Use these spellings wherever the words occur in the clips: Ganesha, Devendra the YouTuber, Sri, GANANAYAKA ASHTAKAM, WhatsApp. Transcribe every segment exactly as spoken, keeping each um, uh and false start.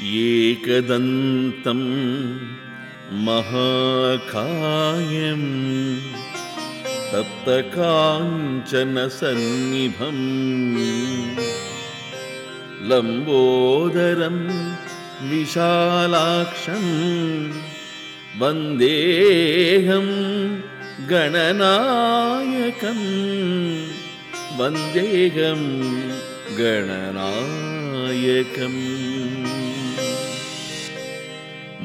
एकदंतं महाकायं तप्तकाञ्चनसन्निभं लंबोदरं विशालाक्षं वन्देहं गणनायकं वन्देहं गणनायकम्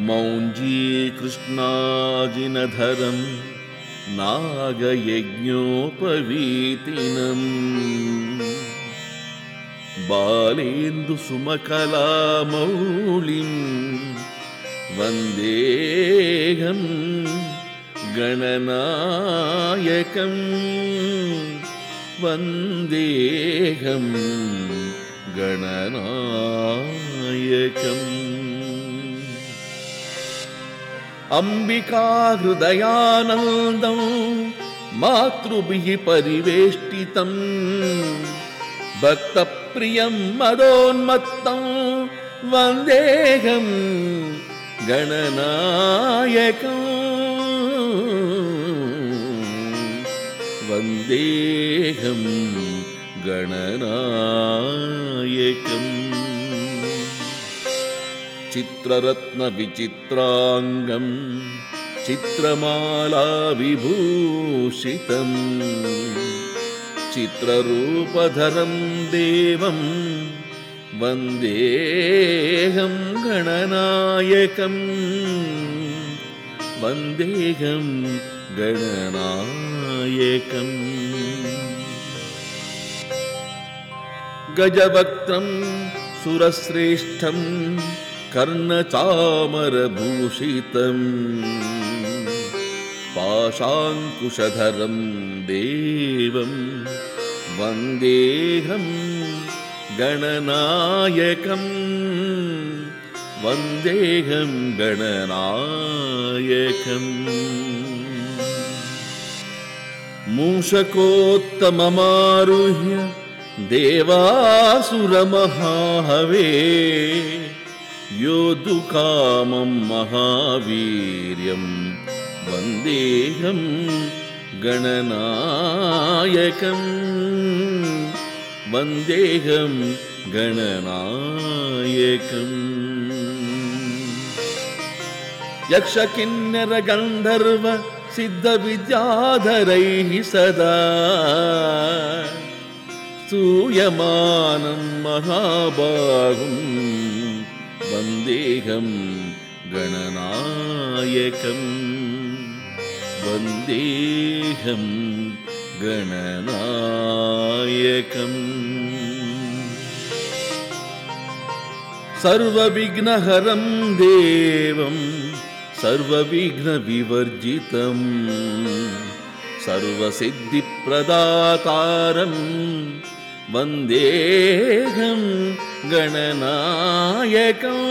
मौंजी कृष्णाजिनधरं नागयज्ञोपवीतिनं बालेन्दुसुमकलामौलिं वन्देहं गणनायकं वन्देहं गणनायकम् अंबिका हृदयानंदं मातृभिः परिवेष्टितं भक्तप्रियं मदोन्मत्तं वन्देहं गणनायकं वन्देहं गणनायकम् चित्ररत्न विचित्रांगं चित्रमाला विभूषितं चित्ररूपधरं देवं वन्देहं गणनायकं वन्देहं गणनायकं गजवक्त्रं सुरश्रेष्ठं कर्णचामरभूषितं पाशाङ्कुशधरं देवं वन्देहं गणनायकं वन्देहं गणनायकं मूषकोत्तममारुह्य देवासुरमहाहवे योद्धुकामं महावीर्यं वन्देहं गणनायकं वन्देहं गणनायकम् यक्षकिन्नरगन्धर्व सिद्धविद्याधरैः सदा स्तूयमानं महाबाहुम् वन्देहं गणनायकं वन्देहं गणनायकं सर्वविघ्नहरं देवं सर्वविघ्नविवर्जितं सर्वसिद्धिप्रदातारं वन्देहं गणनायकं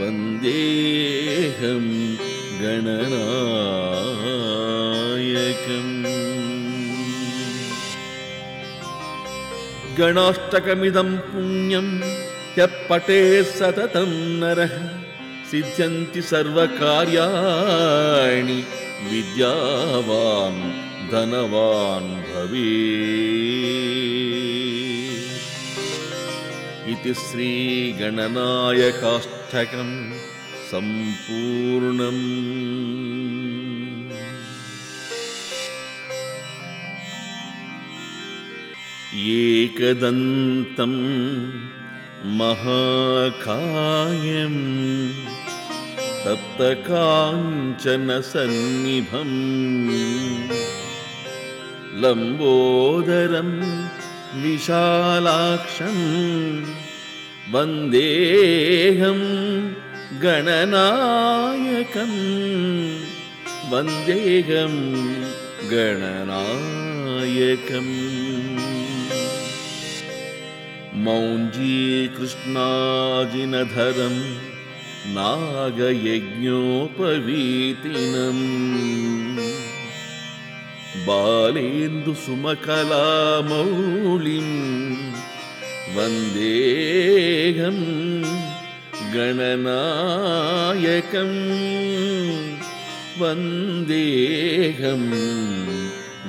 वन्देहं गणनायकं गणाष्टकमिदं पुण्यं यः पठेत् सततं नरः सिद्ध्यन्ति सर्वकार्याणि विद्यावान् धनवान् भवेत् इति श्री गणनायकाष्टकं सम्पूर्णम् एकदन्तं महाकायं तप्तकाञ्चनसन्निभं लंबोदरं विशालाक्षं वन्देहं गणनायकं वन्देहं गणनायकं मौंजी कृष्णाजिनधरं नागयज्ञोपवीतिनं बालेन्दुसुमकलामौलिं वन्देहं गणनायकं वन्देहं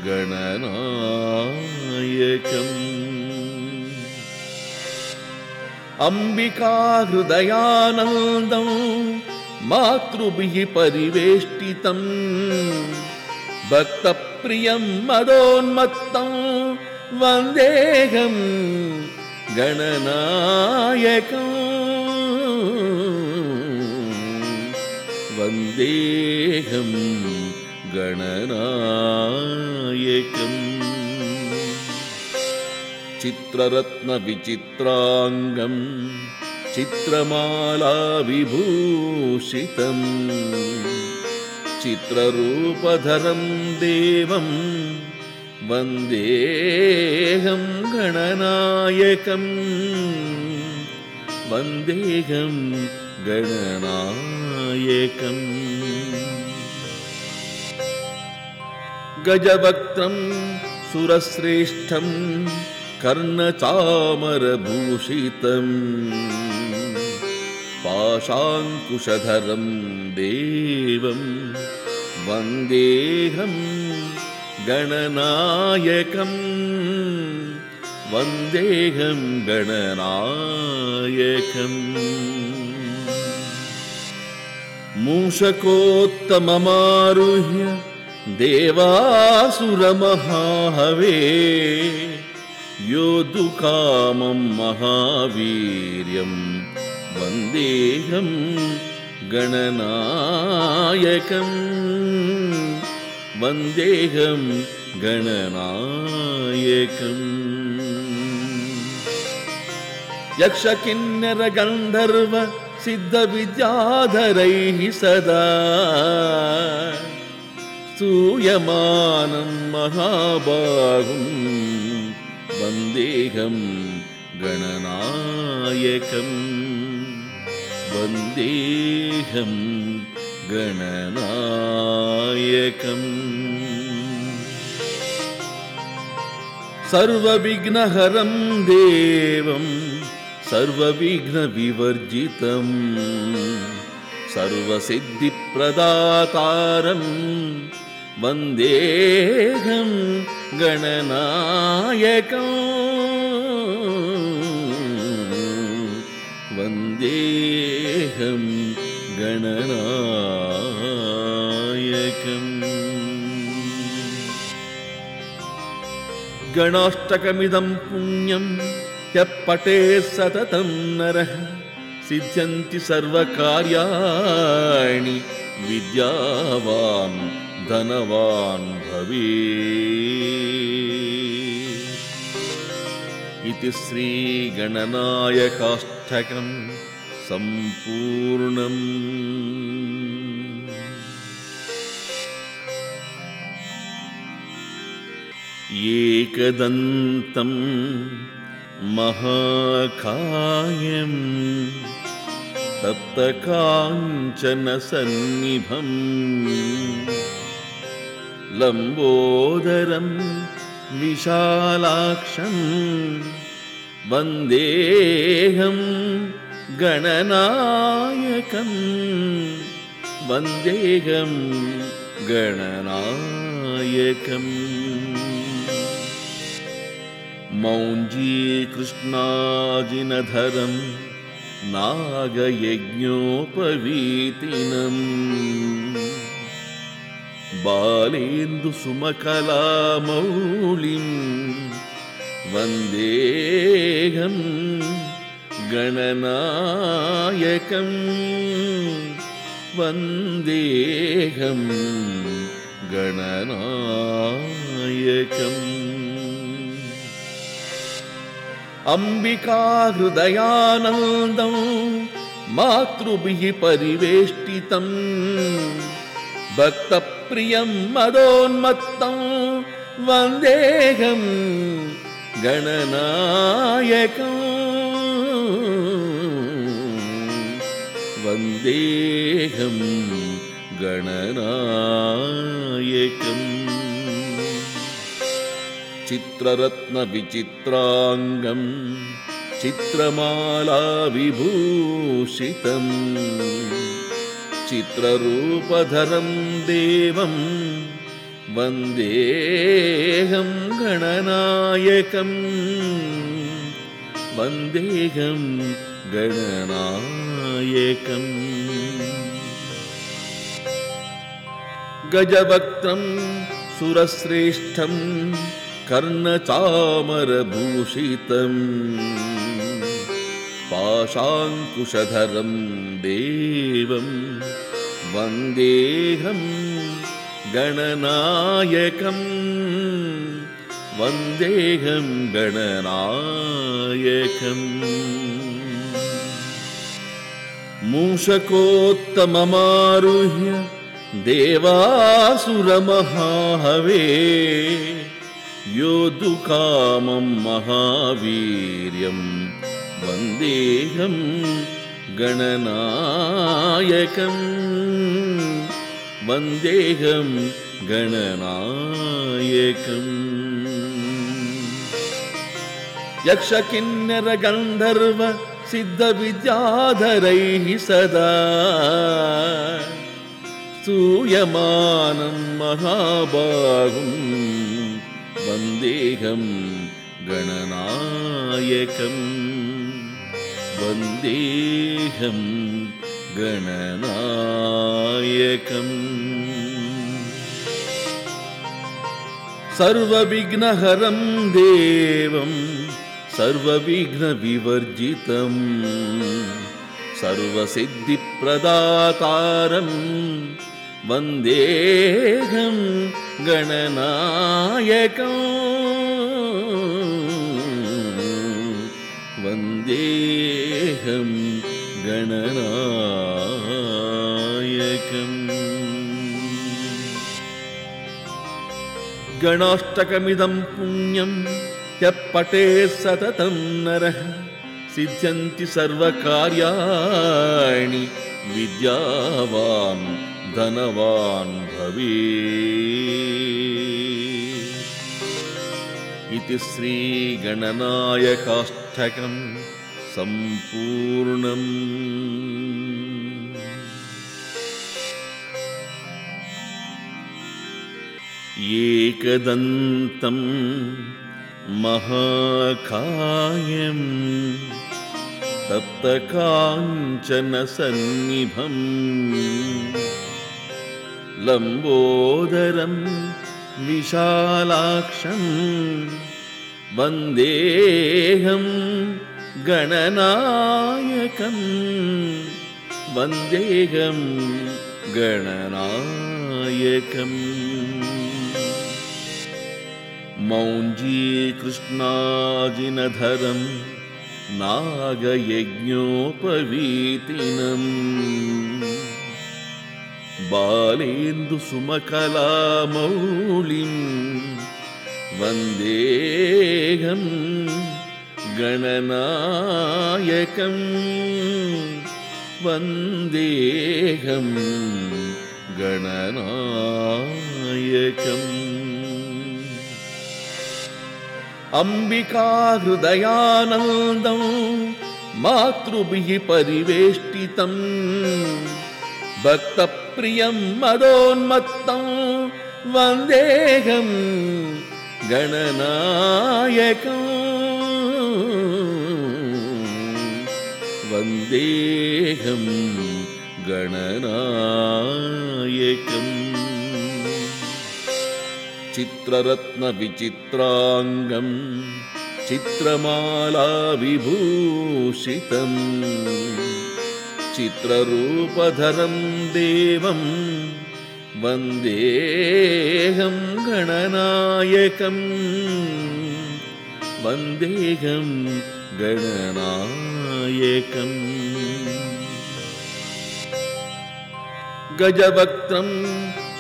गणनायकं अंबिका हृदयानन्दं मातृभिः परिवेष्टितं भक्तप्रियं मदोन्मत्तं वन्देहं गणनायकं वन्देहं गणनायकं चित्ररत्न विचित्रांगं चित्रमाला विभूषितं चित्ररूपधरं देवं वन्देहं गणनायकं वन्देहं गणनायकं गजवक्त्रं सुरश्रेष्ठं कर्णचामरभूषितं पाशाङ्कुशधरं देवं वन्देहं गणनायकं वन्देहं गणनायकं मूषकोत्तममारुह्य देवासुरमहाहवे योद्धुकामं महावीर्यं वन्देहं गणनायकं वन्देहं गणनायकं यक्षकिन्नर गन्धर्व सिद्धविद्याधरैः सदा स्तूयमानं महाबाहुं वन्देहं गणनायकं वन्देहं गणनायकं सर्वविघ्नहरं देवं सर्वविघ्नविवर्जितं सर्वसिद्धिप्रदातारं वन्देहं गणनायकं वन्देहं गणनायकं गणाष्टकमिदं पुण्यं यः पठेत् सततं नरः सिद्ध्यन्ति सर्वकार्याणि विद्यावान् धनवान् भवेत् इति श्री गणनायकाष्टकं सम्पूर्णम्। एकदन्तं महाकायं तप्तकाञ्चनसन्निभं लम्बोदरं विशालाक्षं वन्देहं गणनायकं वन्देहं गणनायकं मौंजी कृष्णाजिनधरं नागयज्ञोपवीतिनं बालेन्दुसुमकलामौलिं वन्देहं गणनायकं वन्देहं गणनायकम् अंबिका हृदयानन्दं मातृभिः परिवेष्टितं भक्तप्रियं मदोन्मत्तं वन्देहं गणनायकं वन्देहं गणनायकम् चित्ररत्न विचित्रांगं चित्रमाला विभूषितं चित्ररूपधरं देवं वन्देहं गणनायकं वन्देहं गणनायकं गजवक्त्रं सुरश्रेष्ठं कर्णचामरभूषितं पाशाङ्कुशधरं देवं वन्देहं गणनायकं वन्देहं गणनायकम् मूषकोत्तममारुह्य देवासुरमहाहवे योद्धुकामं महावीर्यं वन्देहं गणनायकं वन्देहं गणनायकं यक्षकिन्नरगन्धर्व सिद्धविद्याधरैः सदा स्तूयमानं महाबाहुं वन्देहं गणनायकं वन्देहं गणनायकं सर्वविघ्नहरं देवं सर्वविघ्नविवर्जितं सर्वसिद्धिप्रदातारं वन्देहं गणनायकं वन्देहं गणनायकं गणाष्टकमिदं पुण्यं यः पठेत् सततं नरः सिद्ध्यन्ति सर्वकार्याणि विद्यावान् धनवान् भवेत् इति श्री गणनायकाष्टकं सम्पूर्णम्। एकदन्तं महाकायं तप्तकाञ्चनसन्निभं लम्बोदरं विशालाक्षं वन्देहं गणनायकं वन्देहं गणनायकम् मौञ्जीकृष्णाजिनधरं नागयज्ञोपवीतिनं बालेन्दुसुमकलामौलिं वन्देहं गणनायकं वन्देहं गणनायकम् अंबिका हृदयानन्दं मातृभिः परिवेष्टितं भक्तप्रियं मदोन्मत्तं वन्देहं गणनायकं वन्देहं गणनायकम् चित्ररत्न विचित्रांगं चित्रमाला विभूषितं चित्ररूपधरं देवं वन्देहं गणनायकं वन्देहं गणनायकं गजवक्त्रं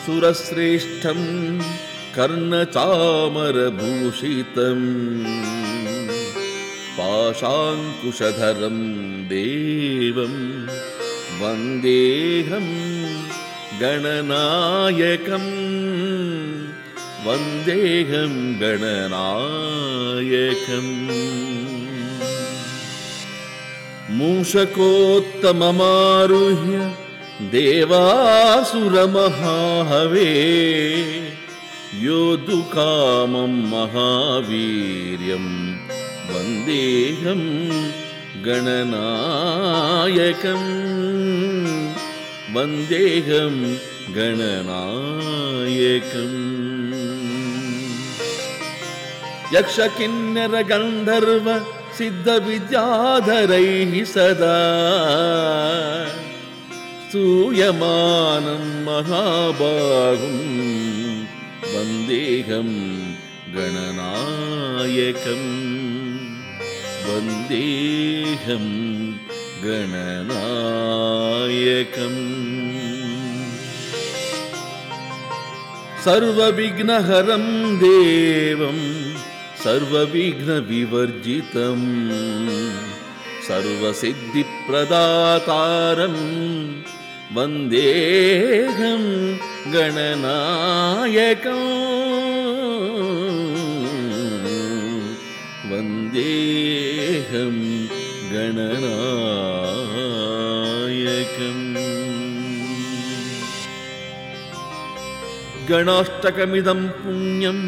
सुरश्रेष्ठं कर्णचामरभूषितं पाशाङ्कुशधरं देवं वन्देहं गणनायकं वन्देहं गणनायकम् मूषकोत्तममारुह्य देवासुरमहाहवे योद्धुकामं महावीर्यं वन्देहं गणनायकं वन्देहं गणनायकम्। यक्ष किन्नर गंधर्व सिद्ध विद्याधरैः सदा स्तूयमानं महाबाहुं वन्देहं गणनायकं वन्देहं गणनायकम्। सर्वविघ्नहरं देवं सर्वविघ्न विवर्जितं सर्वसिद्धिप्रदातारं वन्देहं गणनायकं वन्देहं गणनायकं। गणाष्टकमिदं पुण्यं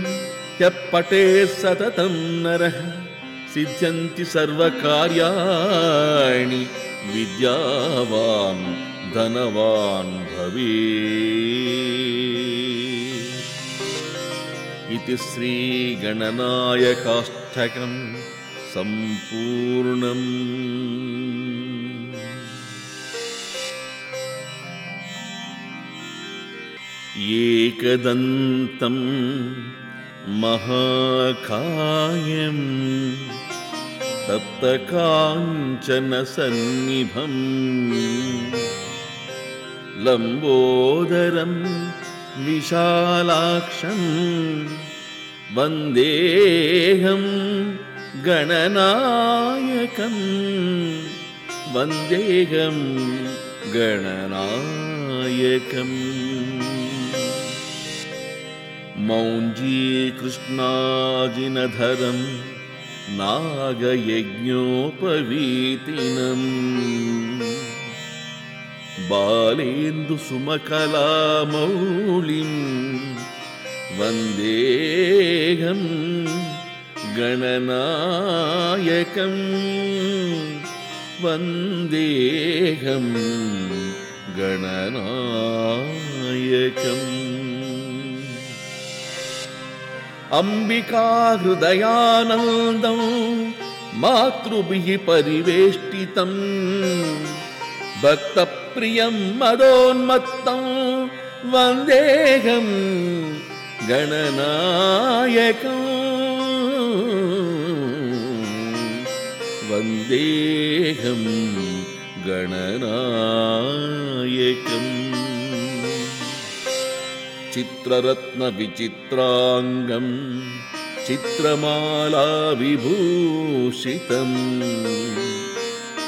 यः पठेत् सततं नरः सिद्ध्यन्ति सर्वकार्याणि विद्यावान् धनवान् भवेत्। इति श्री गणनायकाष्टकं सम्पूर्णम्। एकदन्तं महाकायं तप्तकाञ्चनसन्निभं लम्बोदरं विशालाक्षं वन्देहं गणनायकं वन्देहं गणनायकम्। मौंजी कृष्णाजिनधरं नागयज्ञोपवीतिनं बालेन्दुसुमकलामौलिं वन्देहं गणनायकं वन्देहं गणनायकम्। अंबिका हृदयानन्दं मातृभिः परिवेष्टितं भक्तप्रियं मदोन्मत्तं वन्देहं गणनायकं वन्देहं गणनायकम्। चित्ररत्न विचित्रांगं चित्रमाला विभूषितं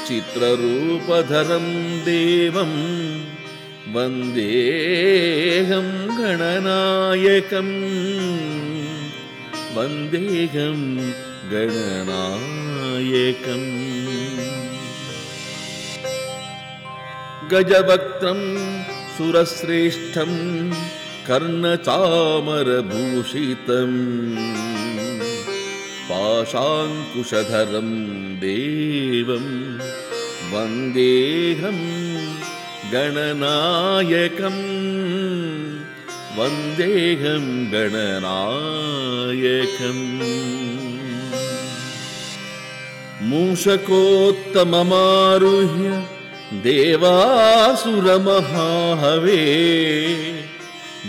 चित्ररूपधरं देवं वन्देहं गणनायकं वन्देहं गणनायकं। गजवक्त्रं सुरश्रेष्ठं कर्णचामरभूषितं पाशाङ्कुशधरं देवं वन्देहं गणनायकं वन्देहं गणनायकम्। मूषकोत्तममारुह्य देवासुरमहाहवे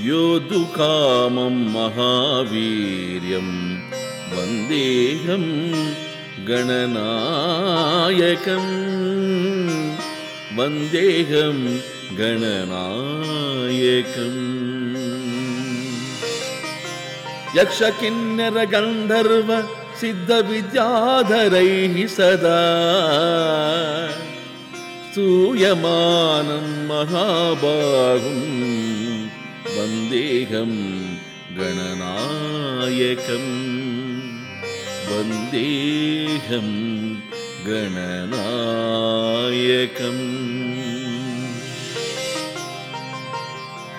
योद्धुकामं महावीर्यं वन्देहं गणनायकं वन्देहं गणनायकम्। यक्ष किन्नर गन्धर्व सिद्ध विद्याधरैः सदा स्तूयमानं महाबाहुम् वन्देहं गणनायकं वन्देहं गणनायकं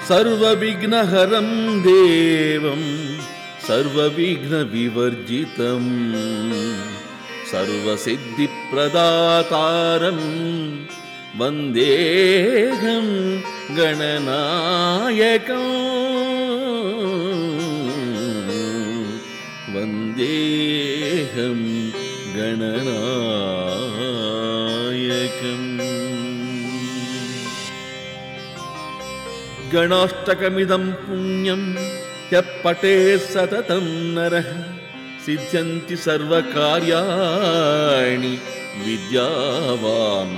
सर्वविघ्नहरं देवं सर्वविघ्नविवर्जितं सर्वसिद्धिप्रदातारं वन्देऽहं गणनायकं वन्देऽहं गणनायकम्। गणाष्टकमिदं पुण्यं यः पठेत् सततं नरः सिद्ध्यन्ति सर्वकार्याणि विद्यावान्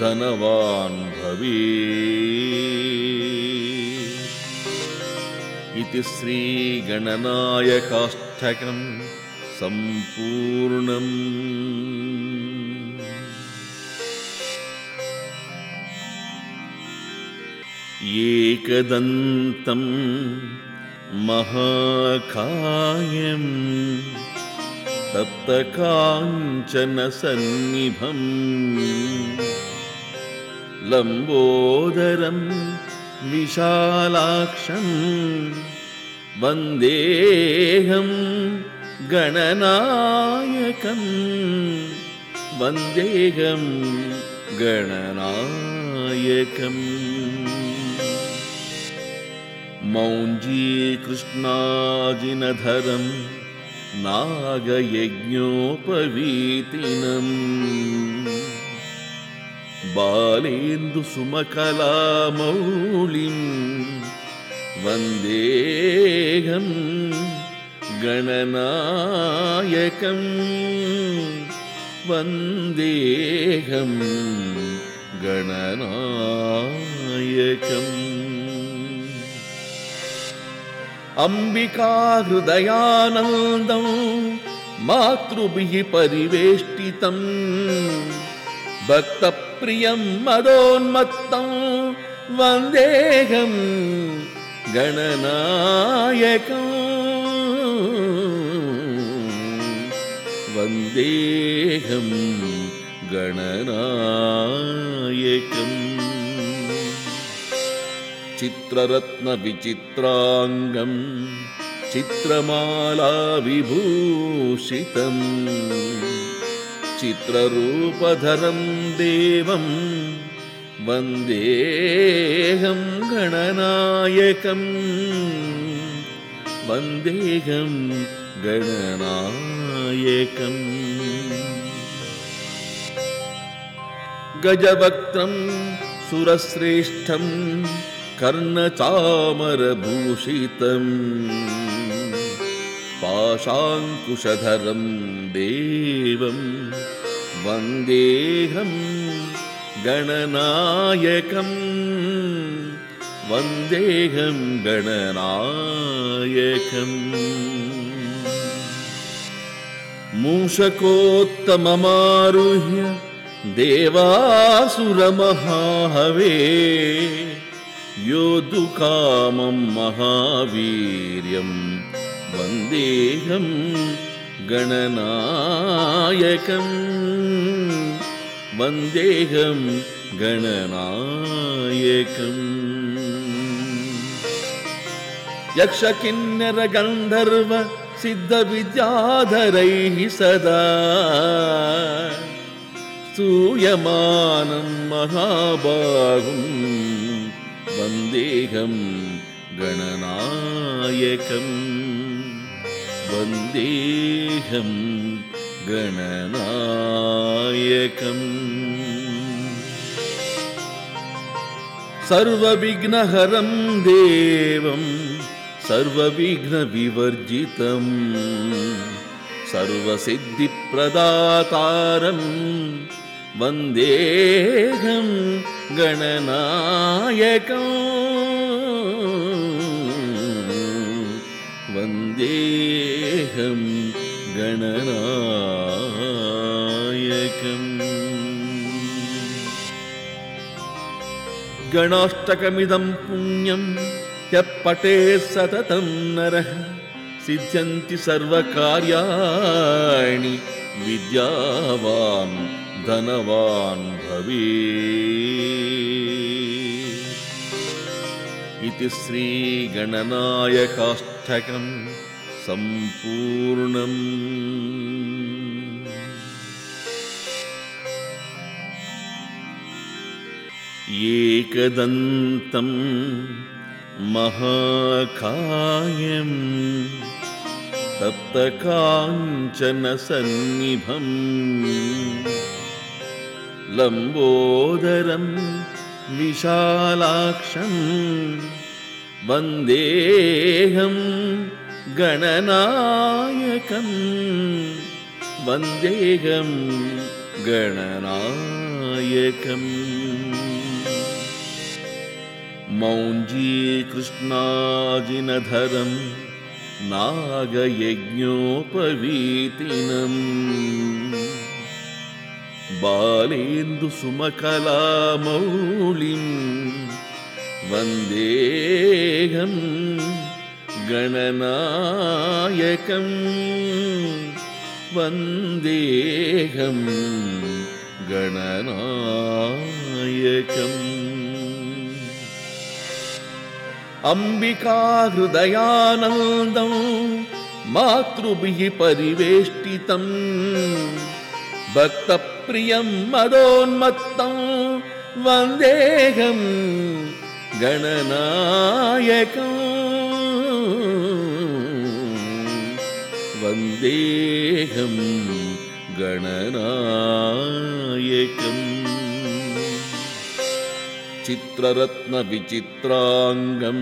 धनवान् भवेत्। इति श्री गणनायकाष्टकम् सम्पूर्णम्। एकदन्तं महाकायं तप्तकाञ्चनसन्निभं लम्बोदरं विशालाक्षं वन्देऽहं गणनायकं वन्देऽहं गणनायकम्। मौंजी कृष्णाजिनधरं नागयज्ञोपवीतिनं बालेन्दुसुमकलामौलिं वन्देऽहं गणनायकं वन्देऽहं गणनायकम्। अंबिका हृदयानन्दं मातृभिः परिवेष्टितं भक्तप्रियं मदोन्मत्तं वन्देऽहं गणनायकं वन्देऽहं गणनायकम्। चित्ररत्न विचित्रांगं चित्रमाला विभूषितं चित्ररूपधरं देवं वन्देऽहं गणनायकं वन्देऽहं गणनायकम्। गजवक्त्रं सुरश्रेष्ठं कर्णचामरभूषितं पाशाङ्कुशधरं देवं वन्देऽहं गणनायकं वन्देऽहं गणनायकम्। मूषकोत्तममारुह्य देवासुरमहाहवे योद्धुकामं महावीर्यं वन्देऽहं गणनायकं वन्देऽहं गणनायकम्। यक्षकिन्नरगन्धर्व सिद्धविद्याधरैः सदा स्तूयमानं महाबाहुम् वन्देऽहं गणनायकं वन्देऽहं गणनायकं। सर्वविघ्नहरं देवं सर्वविघ्नविवर्जितं सर्वसिद्धिप्रदातारं वन्देऽहं गणनायकं वन्देऽहं गणनायकम्। गणाष्टकमिदं पुण्यं यः पठेत् सततं नरः सिद्ध्यन्ति सर्वकार्याणि विद्यावान् धनवान् भवेत्। इति श्री गणनायकाष्टकम् सम्पूर्णम्। एकदन्तं महाकायं तप्तकाञ्चनसन्निभं लम्बोदरं विशालाक्षं वन्देऽहं गणनायकं वन्देऽहं गणनायकम्। मौंजी कृष्णाजिनधरं नागयज्ञोपवीतिनं बालेन्दुसुमकलामौलिं वन्देऽहं गणनायकं वन्देऽहं गणनायकम्। अंबिका हृदयानन्दं मातृभिः परिवेष्टितं भक्तप्रियं मदोन्मत्तं वन्देऽहं गणनायकं वन्देऽहं गणनायकम्। चित्ररत्न विचित्रांगं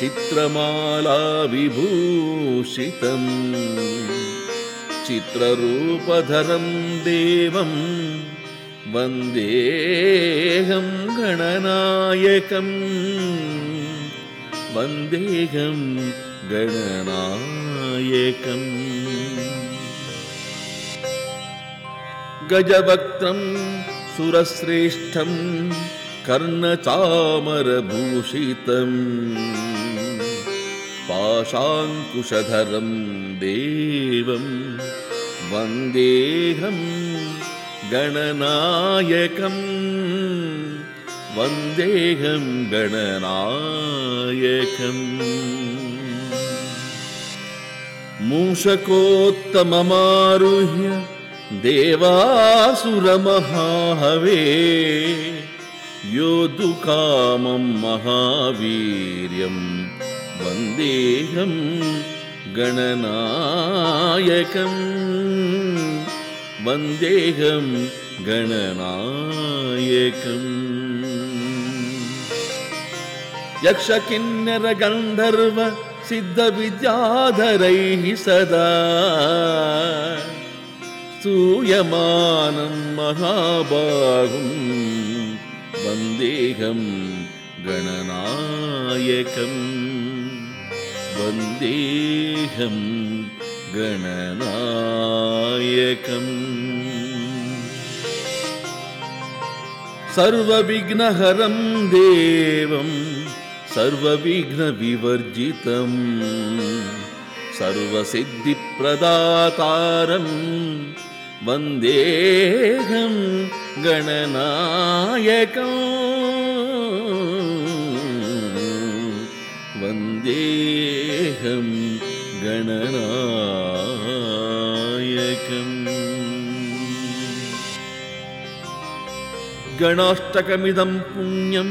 चित्रमाला विभूषितं चित्ररूपधरं देवं वन्देऽहं गणनायकं वन्देऽहं गणनायकम्। गजवक्त्रं सुरश्रेष्ठं कर्णचामरभूषितं पाशाङ्कुशधरं देवं वन्देऽहं गणनायकं वन्देऽहं गणनायकम्। मूषकोत्तममारुह्य देवासुरमहाहवे योद्धुकामं महावीर्यं वन्देऽहं गणनायकं वन्देऽहं गणनायकम्। यक्षकिन्नरगन्धर्व सिद्धविद्याधरैः सदा स्तूयमानं महाबाहुम् वन्देऽहं गणनायकं वन्देऽहं गणनायकम्। सर्वविघ्नहरं देवं सर्वविघ्नविवर्जितं सर्वसिद्धिप्रदातारं वन्देऽहं गणनायकं वन्देऽहं गणनायकं। गणाष्टकमिदं पुण्यं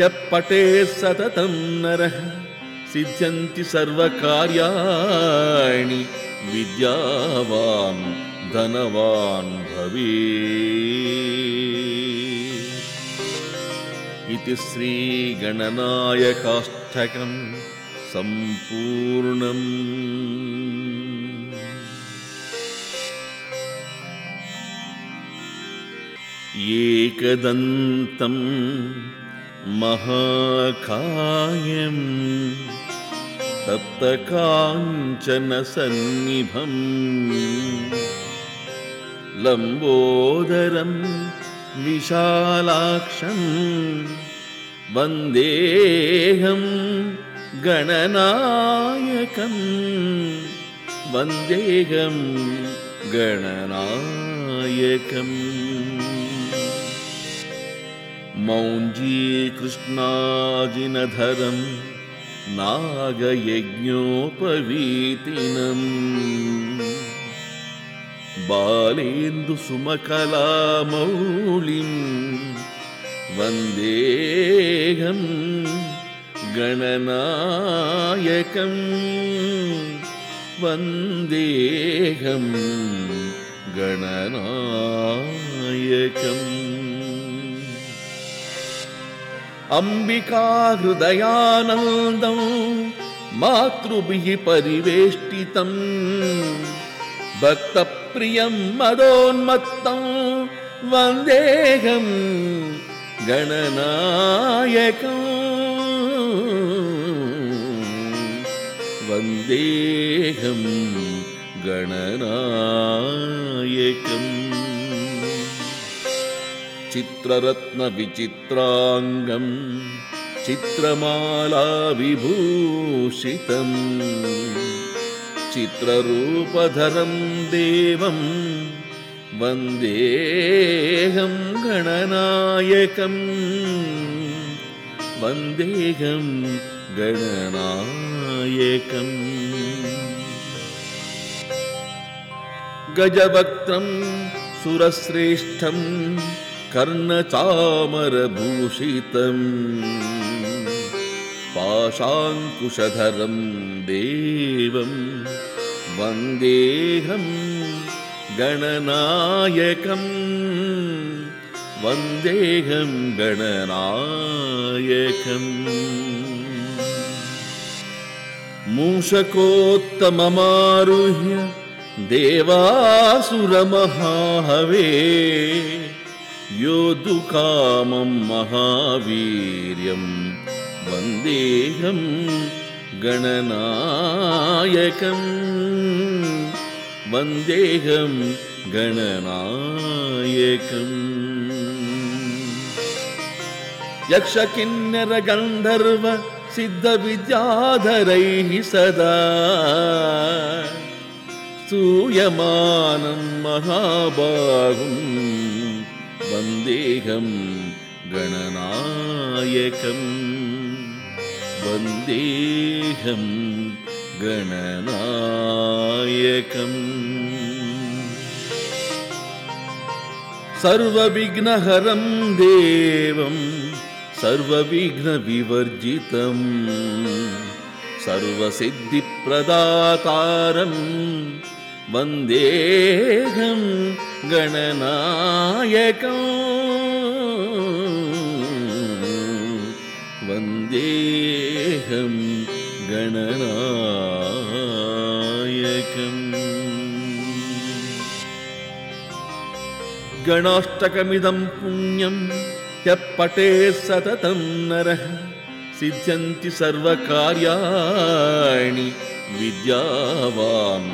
यः पठेत् सततं नरः सिद्ध्यन्ति सर्वकार्याणि विद्यावान् धनवान् भवेत्। इति श्री गणनायकाष्टकं सम्पूर्णम्। एकदन्तं महाकायं तप्तकाञ्चनसन्निभं लम्बोदरं विशालाक्षं वन्देऽहं गणनायकं वन्देऽहं गणनायकम्। मौंजी कृष्णाजिनधरं नागयज्ञोपवीतिनं बालेन्दुसुमकलामौलिं वन्देऽहं गणनायकं वन्देऽहं गणनायकम्। अंबिका हृदयानन्दं मातृभिः परिवेष्टितं भक्तप्रियं मदोन्मत्तं वन्देऽहं गणनायकं वन्देऽहं गणनायकम्। चित्ररत्न विचित्रांगं चित्रमाला विभूषितं चित्ररूपधरं देवं वन्देऽहं गणनायकं वन्देऽहं गणनायकं। गजवक्त्रं सुरश्रेष्ठं कर्णचामरभूषितं पाशाङ्कुशधरं देवं वन्देऽहं गणनायकं वन्देऽहं गणनायकम्। मूषकोत्तममारुह्य देवासुरमहाहवे योद्धुकामं महावीर्यं वन्देऽहं गणनायकं वन्देऽहं गणनायकम्। यक्षकिन्नरगन्धर्व सिद्धविद्याधरैः सदा स्तूयमानं महाबाहुम् वन्देऽहं गणनायकं वन्देऽहं गणनायकम्। सर्वविघ्नहरं देवं सर्वविघ्नविवर्जितं सर्वसिद्धिप्रदातारं वन्देऽहं गणनायकं वन्देऽहं गणनायकम्। गणाष्टकमिदं पुण्यं यः पठेत् सततं नरः सिद्ध्यन्ति सर्वकार्याणि विद्यावान्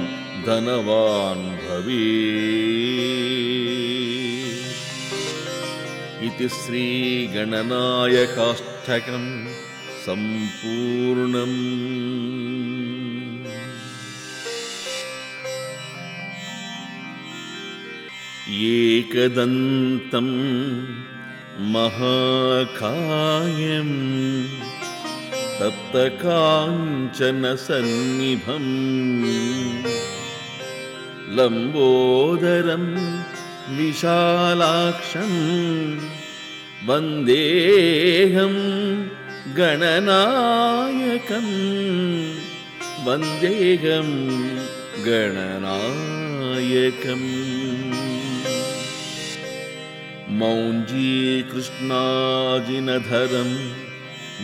धनवान् भवेत्। इति श्री गणनायकाष्टकं सम्पूर्णम्। एकदन्तं महाकायं तप्तकाञ्चनसन्निभं लंबोदरं विशालाक्षं वन्देऽहं गणनायकं वन्देऽहं गणनायकम्। मौंजी कृष्णाजिनधरं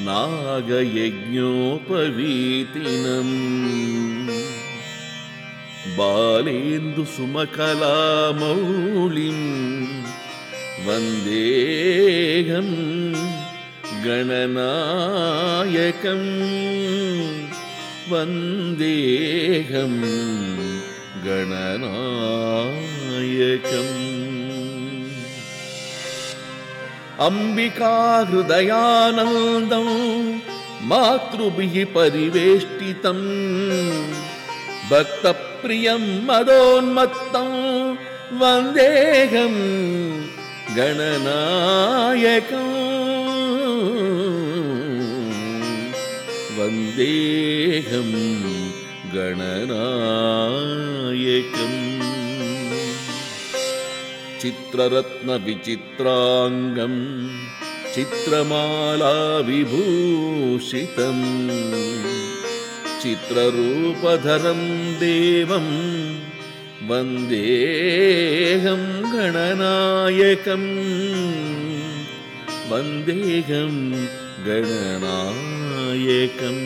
नागयज्ञोपवीतिनं बालेन्दुसुमकलामौलिं वन्देऽहं गणनायकं वन्देऽहं गणनायकम्। अंबिका हृदयानन्दं मातृभिः परिवेष्टितं भक्तः प्रियं मदोन्मत्तं वन्देऽहं गणनायकं वन्देहं गणनायकं चित्ररत्न विचित्रांगं चित्रमाला विभूषितं चित्ररूपधरं देवं वन्देहं गणनायकं वन्देहं गणनायकं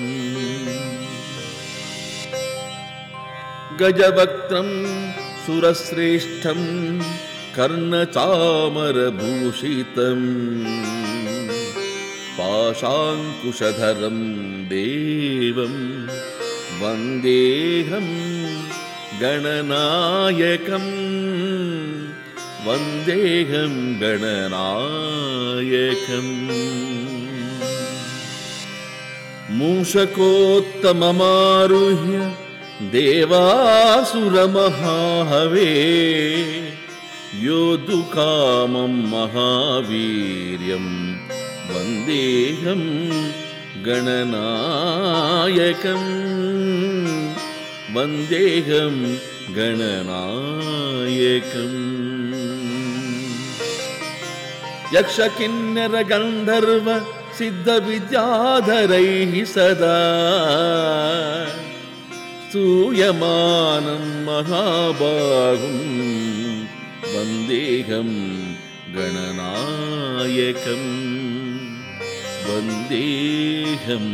गजवक्त्रं सुरश्रेष्ठं कर्णचामरभूषितं पाशाङ्कुशधरं देवं वन्देहं गणनायकं वन्देहं गणनायकं मूषकोत्तममारुह्य देवासुरमहाहवे योद्धुकामं महावीर्यं वन्देहं गणनायकं वन्देहं गणनायकं यक्षकिन्नरगन्धर्व सिद्धविद्याधरैः सदा स्तूयमानं महाबाहुं वन्देहं गणनायकं वन्देहं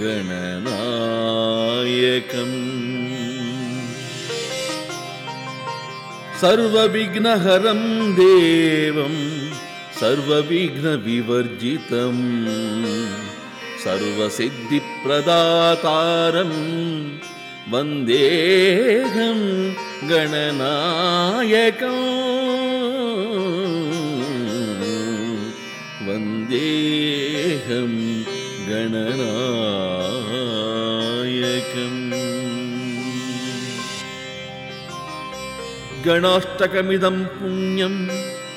गणनायकं सर्वविघ्नहरं देवं सर्वविघ्नविवर्जितं सर्वसिद्धिप्रदातारं वन्देहं गणनायकं वन्देहं गणनायकं गणाष्टकमिदं पुण्यं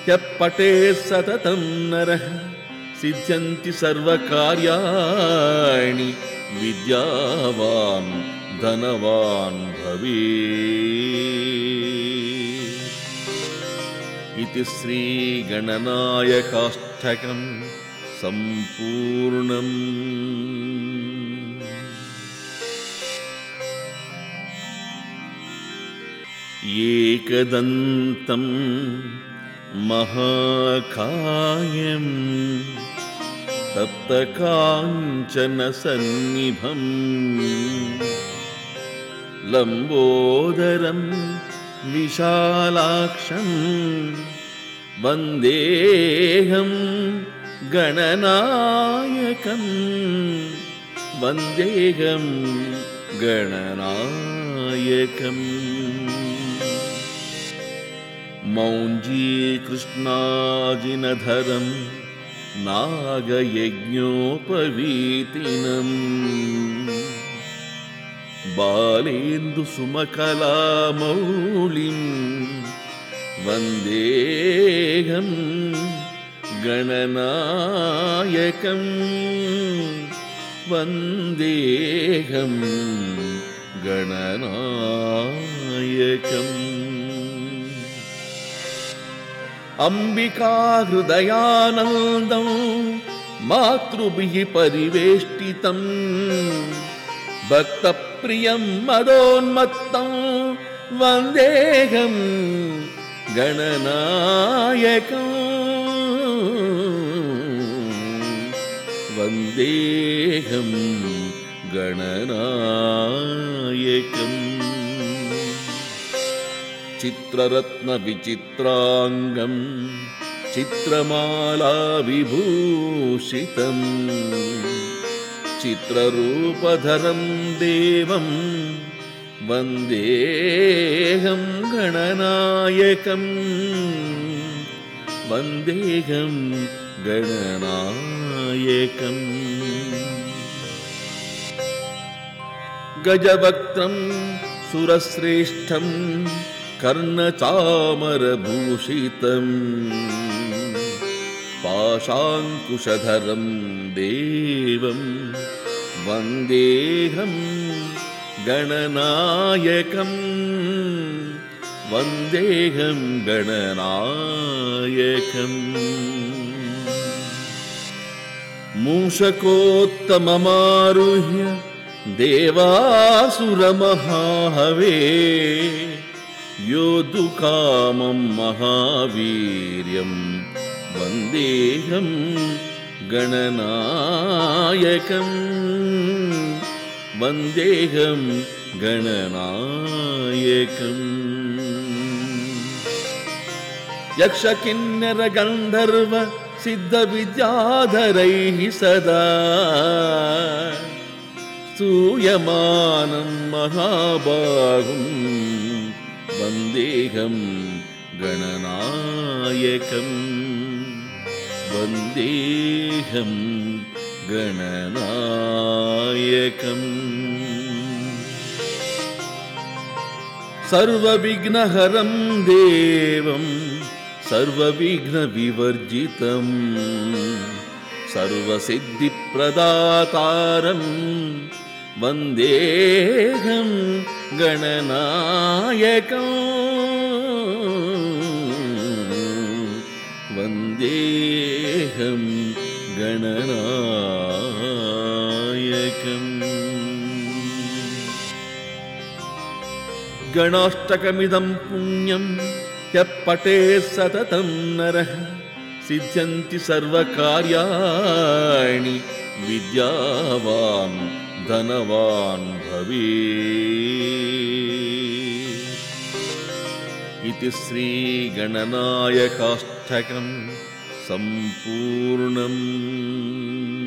यः पठेत् सततं नरः सिद्ध्यन्ति सर्वकार्याणि विद्यावान् धनवान् भवेत् इति श्री गणनायकाष्टकम् सम्पूर्णम्। एकदन्तं महाकायं तप्तकाञ्चनसन्निभं लम्बोदरं विशालाक्षं वन्देहं गणनायकं वन्देहं गणनायकम् मौञ्जीकृष्णाजिनधरं नागयज्ञोपवीतिनं बालेन्दुसुमकलामौलिं वन्देहं गणनायकं वन्देहं गणनायकम् अंबिका हृदयानन्दं मातृभिः परिवेष्टितं भक्तप्रियं मदोन्मत्तं वन्देहं गणनायकं वन्देहं गणनायकं चित्ररत्न विचित्रांगं चित्रमाला विभूषितं चित्ररूपधरं देवं वन्देहं गणनायकं वन्देहं गणनायकं गजवक्त्रं सुरश्रेष्ठं कर्णचामरभूषितम् पाशाङ्कुशधरं देवं वन्देऽहं गणनायकं वन्देऽहं गणनायकम् मूषकोत्तममारुह्य देवासुरमहाहवे योद्धुकामं महावीर्यं वन्देऽहं गणनायकं वन्देऽहं गणनायकम् यक्षकिन्नरगन्धर्व सिद्ध विद्याधरैः सदा स्तूयमानं महाबाहुं वन्देऽहं गणनायकं वन्देऽहं गणनायकम् सर्वविघ्नहरं देवं सर्वविघ्नविवर्जितं सर्वसिद्धिप्रदातारं वन्देऽहं गणनायकं वन्देऽहं गणनायकं गणाष्टकमिदं पुण्यं यः पठेत् सततं नरः सिद्ध्यन्ति सर्वकार्याणि विद्यावान् धनवान् भवेत् इति श्री गणनायकाष्टकं सम्पूर्णम्।